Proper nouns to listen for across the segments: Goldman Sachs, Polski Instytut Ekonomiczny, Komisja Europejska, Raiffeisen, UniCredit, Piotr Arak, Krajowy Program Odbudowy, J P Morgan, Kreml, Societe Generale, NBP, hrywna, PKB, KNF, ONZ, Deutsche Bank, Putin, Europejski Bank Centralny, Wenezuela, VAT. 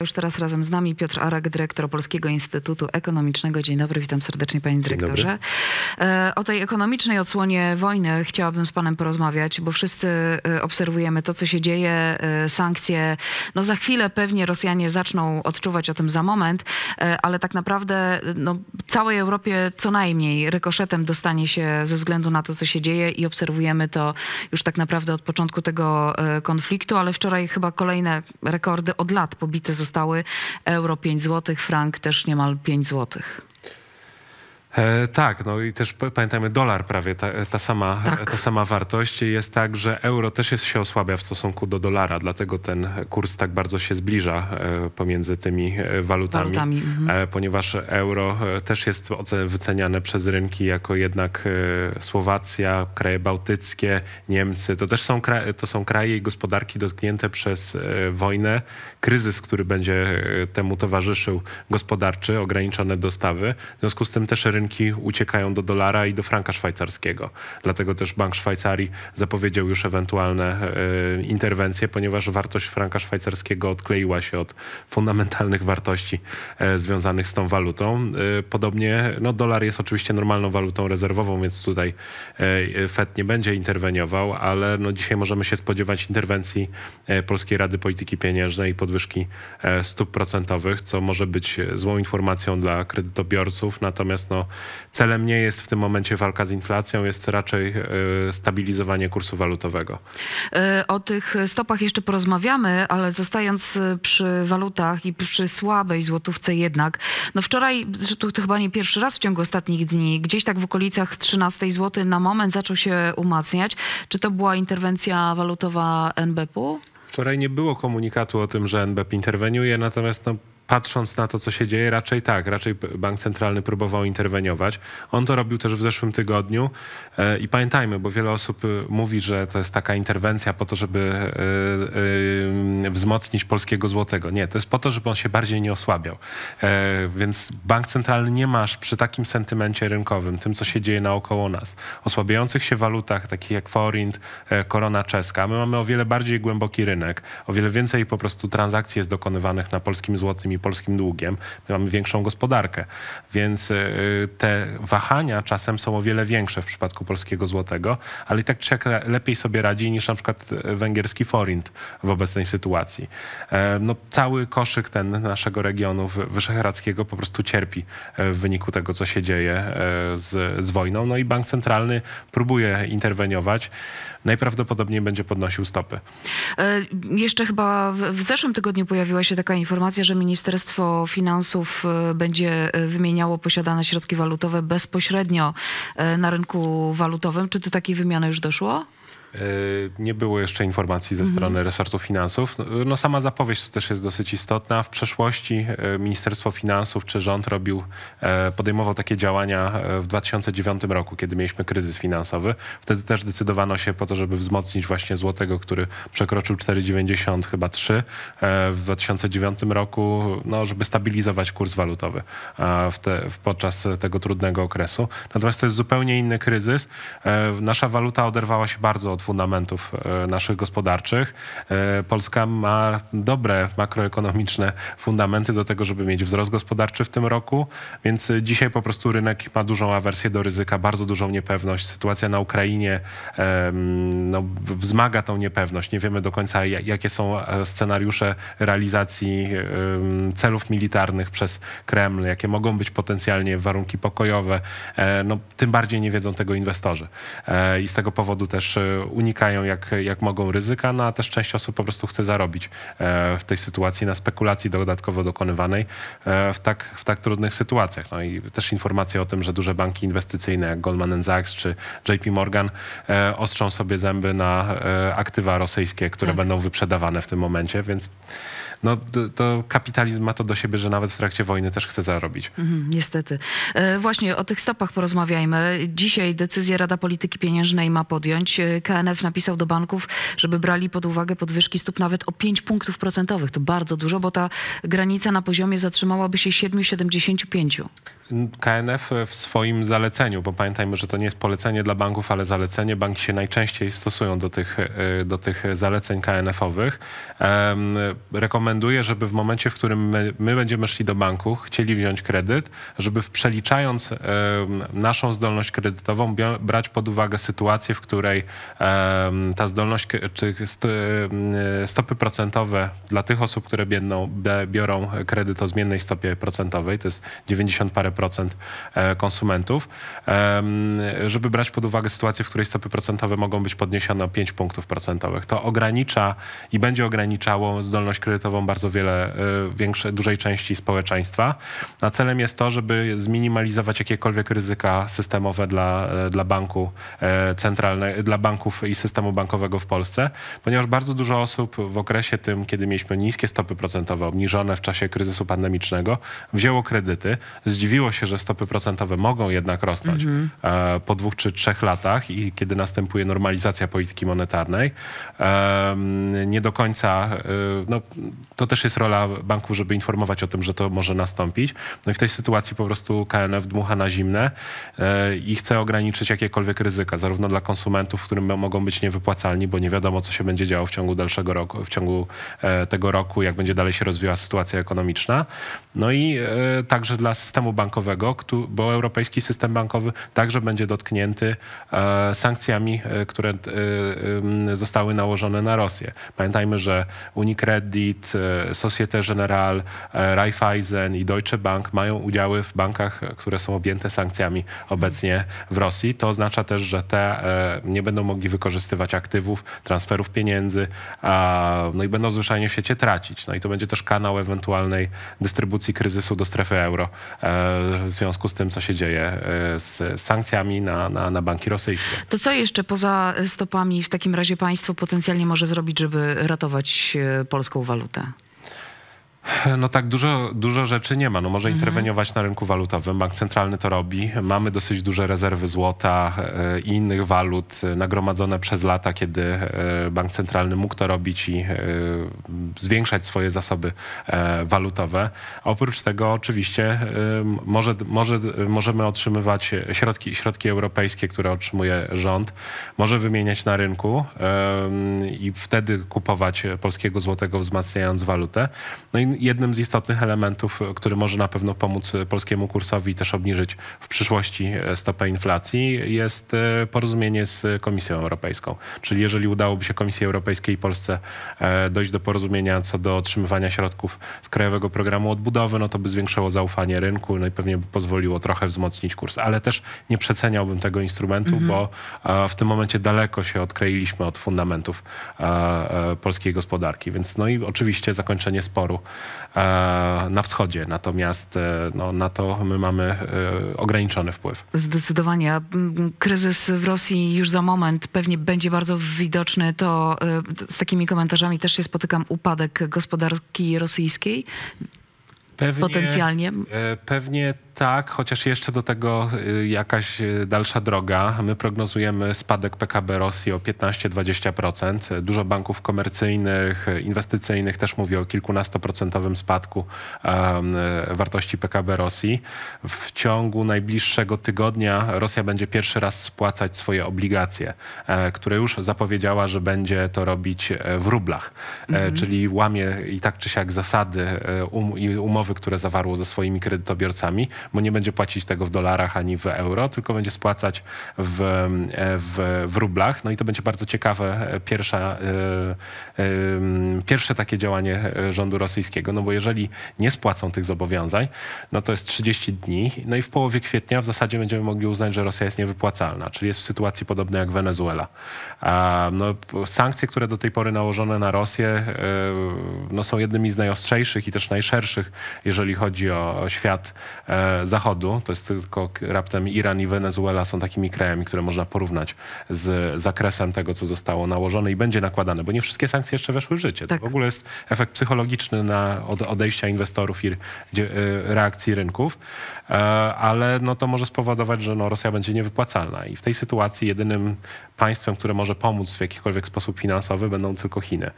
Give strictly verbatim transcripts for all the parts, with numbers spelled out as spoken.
Już teraz razem z nami Piotr Arak, dyrektor Polskiego Instytutu Ekonomicznego. Dzień dobry, witam serdecznie, panie dyrektorze. O tej ekonomicznej odsłonie wojny chciałabym z panem porozmawiać, bo wszyscy obserwujemy to, co się dzieje, sankcje. No za chwilę pewnie Rosjanie zaczną odczuwać o tym za moment, ale tak naprawdę no, całej Europie co najmniej rykoszetem dostanie się ze względu na to, co się dzieje i obserwujemy to już tak naprawdę od początku tego konfliktu, ale wczoraj chyba kolejne rekordy od lat pobite zostały. Stały euro pięć złotych, frank też niemal pięć złotych. E, tak, no i też pamiętajmy, dolar prawie, ta, ta, sama, tak. ta sama wartość. Jest tak, że euro też jest, się osłabia w stosunku do dolara, dlatego ten kurs tak bardzo się zbliża e, pomiędzy tymi walutami, walutami mhm. e, ponieważ euro też jest wyceniane przez rynki jako jednak e, Słowacja, kraje bałtyckie, Niemcy. To też są, kraje, to są kraje i gospodarki dotknięte przez e, wojnę, kryzys, który będzie temu towarzyszył, gospodarczy, ograniczone dostawy. W związku z tym też rynki Rynki uciekają do dolara i do franka szwajcarskiego. Dlatego też Bank Szwajcarii zapowiedział już ewentualne y, interwencje, ponieważ wartość franka szwajcarskiego odkleiła się od fundamentalnych wartości y, związanych z tą walutą. Y, podobnie no, dolar jest oczywiście normalną walutą rezerwową, więc tutaj y, Fed nie będzie interweniował, ale no, dzisiaj możemy się spodziewać interwencji y, Polskiej Rady Polityki Pieniężnej i podwyżki y, stóp procentowych, co może być złą informacją dla kredytobiorców, natomiast no, celem nie jest w tym momencie walka z inflacją, jest raczej y, stabilizowanie kursu walutowego. O tych stopach jeszcze porozmawiamy, ale zostając przy walutach i przy słabej złotówce jednak, no wczoraj, to, to chyba nie pierwszy raz w ciągu ostatnich dni, gdzieś tak w okolicach trzynastej złotych na moment zaczął się umacniać. Czy to była interwencja walutowa en be pe u? Wczoraj nie było komunikatu o tym, że en be pe interweniuje, natomiast no, patrząc na to, co się dzieje, raczej tak, raczej Bank Centralny próbował interweniować. On to robił też w zeszłym tygodniu i pamiętajmy, bo wiele osób mówi, że to jest taka interwencja po to, żeby wzmocnić polskiego złotego. Nie, to jest po to, żeby on się bardziej nie osłabiał. Więc Bank Centralny nie ma aż przy takim sentymencie rynkowym, tym, co się dzieje naokoło nas, osłabiających się walutach, takich jak forint, korona czeska. My mamy o wiele bardziej głęboki rynek, o wiele więcej po prostu transakcji jest dokonywanych na polskim złotym i polskim długiem. My mamy większą gospodarkę, więc te wahania czasem są o wiele większe w przypadku polskiego złotego, ale i tak czy jak lepiej sobie radzi niż na przykład węgierski forint w obecnej sytuacji. No, cały koszyk ten naszego regionu wyszehradzkiego po prostu cierpi w wyniku tego, co się dzieje z, z wojną. No i Bank Centralny próbuje interweniować. Najprawdopodobniej będzie podnosił stopy. Jeszcze chyba w zeszłym tygodniu pojawiła się taka informacja, że Ministerstwo Finansów będzie wymieniało posiadane środki walutowe bezpośrednio na rynku walutowym. Czy do takiej wymiany już doszło? Nie było jeszcze informacji ze strony mhm. resortu finansów. No, sama zapowiedź to też jest dosyć istotna. W przeszłości Ministerstwo Finansów czy rząd robił, podejmował takie działania w dwa tysiące dziewiątym roku, kiedy mieliśmy kryzys finansowy. Wtedy też decydowano się po to, żeby wzmocnić właśnie złotego, który przekroczył cztery dziewięćdziesiąt, chyba trzy w dwa tysiące dziewiątym roku, no, żeby stabilizować kurs walutowy w te, podczas tego trudnego okresu. Natomiast to jest zupełnie inny kryzys. Nasza waluta oderwała się bardzo od fundamentów naszych gospodarczych. Polska ma dobre makroekonomiczne fundamenty do tego, żeby mieć wzrost gospodarczy w tym roku, więc dzisiaj po prostu rynek ma dużą awersję do ryzyka, bardzo dużą niepewność. Sytuacja na Ukrainie no, wzmaga tą niepewność. Nie wiemy do końca, jakie są scenariusze realizacji celów militarnych przez Kreml, jakie mogą być potencjalnie warunki pokojowe. No, tym bardziej nie wiedzą tego inwestorzy. I z tego powodu też unikają jak, jak mogą ryzyka, no a też część osób po prostu chce zarobić w tej sytuacji na spekulacji dodatkowo dokonywanej w tak, w tak trudnych sytuacjach. No i też informacje o tym, że duże banki inwestycyjne jak Goldman Sachs czy J P Morgan ostrzą sobie zęby na aktywa rosyjskie, które tak. będą wyprzedawane w tym momencie, więc no, to kapitalizm ma to do siebie, że nawet w trakcie wojny też chce zarobić. Mm, niestety. Właśnie o tych stopach porozmawiajmy. Dzisiaj decyzję Rada Polityki Pieniężnej ma podjąć. K N F napisał do banków, żeby brali pod uwagę podwyżki stóp nawet o pięć punktów procentowych. To bardzo dużo, bo ta granica na poziomie zatrzymałaby się siedem siedemdziesiąt pięć. K N F w swoim zaleceniu, bo pamiętajmy, że to nie jest polecenie dla banków, ale zalecenie. Banki się najczęściej stosują do tych, do tych zaleceń K N F-owych. Rekomenduje rekomenduje, żeby w momencie, w którym my, my będziemy szli do banku, chcieli wziąć kredyt, żeby w przeliczając y, naszą zdolność kredytową brać pod uwagę sytuację, w której y, ta zdolność, czy st, y, stopy procentowe dla tych osób, które biedną, biorą kredyt o zmiennej stopie procentowej, to jest dziewięćdziesiąt parę procent konsumentów, y, żeby brać pod uwagę sytuację, w której stopy procentowe mogą być podniesione o pięć punktów procentowych. To ogranicza i będzie ograniczało zdolność kredytową bardzo wiele, większej, dużej części społeczeństwa. A celem jest to, żeby zminimalizować jakiekolwiek ryzyka systemowe dla, dla banku centralnego, dla banków i systemu bankowego w Polsce, ponieważ bardzo dużo osób w okresie tym, kiedy mieliśmy niskie stopy procentowe, obniżone w czasie kryzysu pandemicznego, wzięło kredyty, zdziwiło się, że stopy procentowe mogą jednak rosnąć mhm. po dwóch czy trzech latach i kiedy następuje normalizacja polityki monetarnej. Nie do końca, no, to też jest rola banków, żeby informować o tym, że to może nastąpić. No i w tej sytuacji po prostu K N F dmucha na zimne i chce ograniczyć jakiekolwiek ryzyka, zarówno dla konsumentów, którym mogą być niewypłacalni, bo nie wiadomo, co się będzie działo w ciągu dalszego roku, w ciągu tego roku, jak będzie dalej się rozwijała sytuacja ekonomiczna. No i także dla systemu bankowego, bo europejski system bankowy także będzie dotknięty sankcjami, które zostały nałożone na Rosję. Pamiętajmy, że UniCredit, Societe Generale, Raiffeisen i Deutsche Bank mają udziały w bankach, które są objęte sankcjami obecnie w Rosji. To oznacza też, że te nie będą mogli wykorzystywać aktywów, transferów pieniędzy, no i będą zwyczajnie w świecie tracić. No i to będzie też kanał ewentualnej dystrybucji kryzysu do strefy euro w związku z tym, co się dzieje z sankcjami na, na, na banki rosyjskie. To co jeszcze poza stopami w takim razie państwo potencjalnie może zrobić, żeby ratować polską walutę? No tak, dużo, dużo rzeczy nie ma. No może mhm. interweniować na rynku walutowym. Bank centralny to robi. Mamy dosyć duże rezerwy złota i innych walut nagromadzone przez lata, kiedy bank centralny mógł to robić i zwiększać swoje zasoby walutowe. A oprócz tego oczywiście może, może, możemy otrzymywać środki, środki europejskie, które otrzymuje rząd. Może wymieniać na rynku i wtedy kupować polskiego złotego, wzmacniając walutę. No i jednym z istotnych elementów, który może na pewno pomóc polskiemu kursowi też obniżyć w przyszłości stopę inflacji, jest porozumienie z Komisją Europejską. Czyli jeżeli udałoby się Komisji Europejskiej i Polsce dojść do porozumienia co do otrzymywania środków z Krajowego Programu Odbudowy, no to by zwiększyło zaufanie rynku, no i pewnie by pozwoliło trochę wzmocnić kurs. Ale też nie przeceniałbym tego instrumentu, mhm. bo w tym momencie daleko się odkleiliśmy od fundamentów polskiej gospodarki. Więc no i oczywiście zakończenie sporu na wschodzie, natomiast no, na to my mamy ograniczony wpływ. Zdecydowanie. Kryzys w Rosji już za moment pewnie będzie bardzo widoczny. To z takimi komentarzami też się spotykam. Upadek gospodarki rosyjskiej pewnie, potencjalnie? Pewnie tak, chociaż jeszcze do tego jakaś dalsza droga. My prognozujemy spadek P K B Rosji o piętnaście do dwudziestu procent. Dużo banków komercyjnych, inwestycyjnych też mówi o kilkunastoprocentowym spadku um, wartości P K B Rosji. W ciągu najbliższego tygodnia Rosja będzie pierwszy raz spłacać swoje obligacje, e, które już zapowiedziała, że będzie to robić w rublach. Mhm. E, czyli łamie i tak czy siak zasady um, i umowy, które zawarło ze swoimi kredytobiorcami, bo nie będzie płacić tego w dolarach ani w euro, tylko będzie spłacać w, w, w rublach. No i to będzie bardzo ciekawe pierwsza, y, y, pierwsze takie działanie rządu rosyjskiego, no bo jeżeli nie spłacą tych zobowiązań, no to jest trzydzieści dni, no i w połowie kwietnia w zasadzie będziemy mogli uznać, że Rosja jest niewypłacalna, czyli jest w sytuacji podobnej jak Wenezuela. A, no, sankcje, które do tej pory nałożone na Rosję y, no, są jednymi z najostrzejszych i też najszerszych, jeżeli chodzi o, o świat y, Zachodu, to jest tylko raptem Iran i Wenezuela są takimi krajami, które można porównać z zakresem tego, co zostało nałożone i będzie nakładane, bo nie wszystkie sankcje jeszcze weszły w życie. Tak. To w ogóle jest efekt psychologiczny na odejścia inwestorów i reakcji rynków, ale no to może spowodować, że no Rosja będzie niewypłacalna i w tej sytuacji jedynym państwem, które może pomóc w jakikolwiek sposób finansowy, będą tylko Chiny,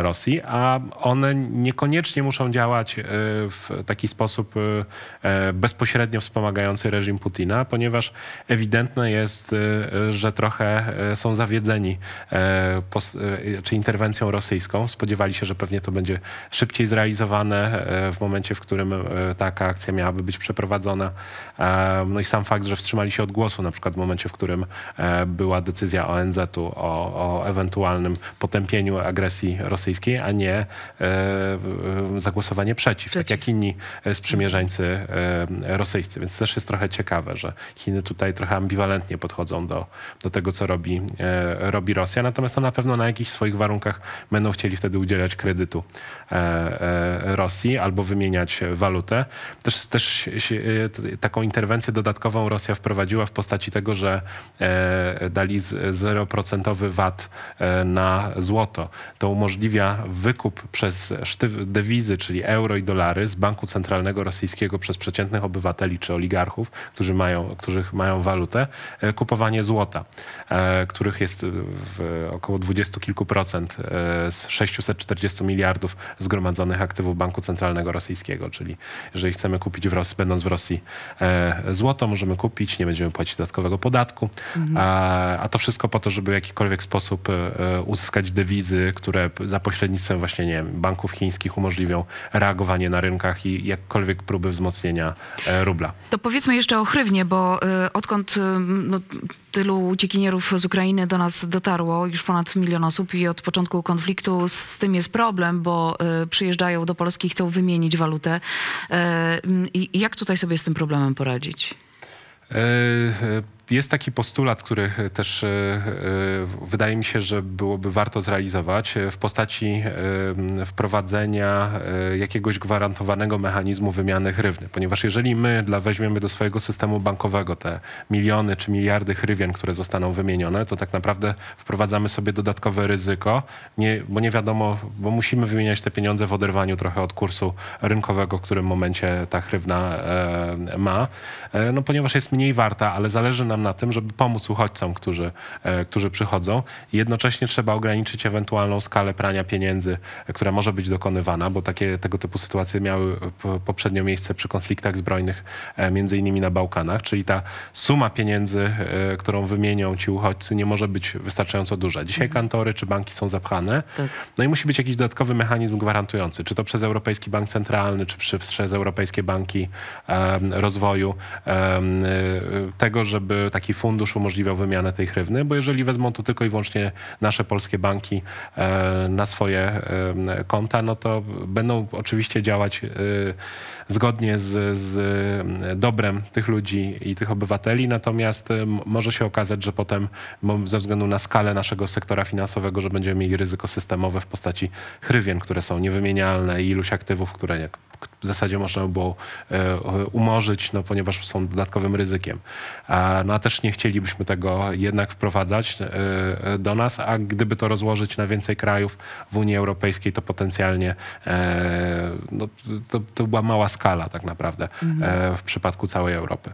Rosji, a one niekoniecznie muszą działać w taki sposób bezpośrednio wspomagający reżim Putina, ponieważ ewidentne jest, że trochę są zawiedzeni czy interwencją rosyjską. Spodziewali się, że pewnie to będzie szybciej zrealizowane w momencie, w którym taka akcja miałaby być przeprowadzona. No i sam fakt, że wstrzymali się od głosu, na przykład w momencie, w którym była decyzja O N Z-u o, o ewentualnym potępieniu agresji rosyjskiej, a nie zagłosowanie przeciw, przeciw, tak jak inni sprzymierzeńcy rosyjscy. Więc też jest trochę ciekawe, że Chiny tutaj trochę ambiwalentnie podchodzą do, do tego, co robi, robi Rosja. Natomiast na pewno na jakichś swoich warunkach będą chcieli wtedy udzielać kredytu Rosji albo wymieniać walutę. Też, też taką interwencję dodatkową Rosja wprowadziła w postaci tego, że dali zero procent V A T na złoto. To umożliwia wykup przez dewizy, czyli euro i dolary z banku centralnego rosyjskiego przez przeciętnych obywateli czy oligarchów, którzy mają, których mają walutę, kupowanie złota, których jest w około dwudziestu kilku procent z sześciuset czterdziestu miliardów zgromadzonych aktywów banku centralnego rosyjskiego. Czyli jeżeli chcemy kupić w Rosji, będąc w Rosji złoto, możemy kupić, nie będziemy płacić dodatkowego podatku, mhm. a, a to wszystko po to, żeby w jakikolwiek sposób uzyskać dewizy, które za pośrednictwem właśnie, nie wiem, banków chińskich umożliwią reagowanie na rynkach i jakkolwiek próby wzmocnienia rubla. To powiedzmy jeszcze o hrywnie, bo odkąd no, tylu uciekinierów z Ukrainy do nas dotarło, już ponad milion osób, i od początku konfliktu z tym jest problem, bo przyjeżdżają do Polski i chcą wymienić walutę. I jak tutaj sobie z tym problemem poradzić? Jest taki postulat, który też wydaje mi się, że byłoby warto zrealizować w postaci wprowadzenia jakiegoś gwarantowanego mechanizmu wymiany hrywny. Ponieważ jeżeli my dla weźmiemy do swojego systemu bankowego te miliony czy miliardy hrywien, które zostaną wymienione, to tak naprawdę wprowadzamy sobie dodatkowe ryzyko, nie, bo nie wiadomo, bo musimy wymieniać te pieniądze w oderwaniu trochę od kursu rynkowego, w którym momencie ta hrywna ma. No, ponieważ jest mniej warta, ale zależy nam na tym, żeby pomóc uchodźcom, którzy, którzy przychodzą. Jednocześnie trzeba ograniczyć ewentualną skalę prania pieniędzy, która może być dokonywana, bo takie, tego typu sytuacje miały poprzednio miejsce przy konfliktach zbrojnych, między innymi na Bałkanach, czyli ta suma pieniędzy, którą wymienią ci uchodźcy, nie może być wystarczająco duża. Dzisiaj kantory czy banki są zapchane, no i musi być jakiś dodatkowy mechanizm gwarantujący, czy to przez Europejski Bank Centralny, czy przez Europejskie Banki Rozwoju, tego, żeby taki fundusz umożliwiał wymianę tej hrywny, bo jeżeli wezmą to tylko i wyłącznie nasze polskie banki na swoje konta, no to będą oczywiście działać zgodnie z, z dobrem tych ludzi i tych obywateli, natomiast może się okazać, że potem ze względu na skalę naszego sektora finansowego, że będziemy mieli ryzyko systemowe w postaci hrywien, które są niewymienialne, i iluś aktywów, które nie, w zasadzie można było umorzyć, no, ponieważ są dodatkowym ryzykiem. No, a też nie chcielibyśmy tego jednak wprowadzać do nas, a gdyby to rozłożyć na więcej krajów w Unii Europejskiej, to potencjalnie no, to, to była mała skala tak naprawdę mhm. w przypadku całej Europy.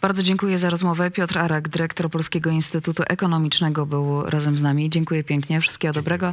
Bardzo dziękuję za rozmowę. Piotr Arak, dyrektor Polskiego Instytutu Ekonomicznego, był razem z nami. Dziękuję pięknie. Wszystkiego dobrego.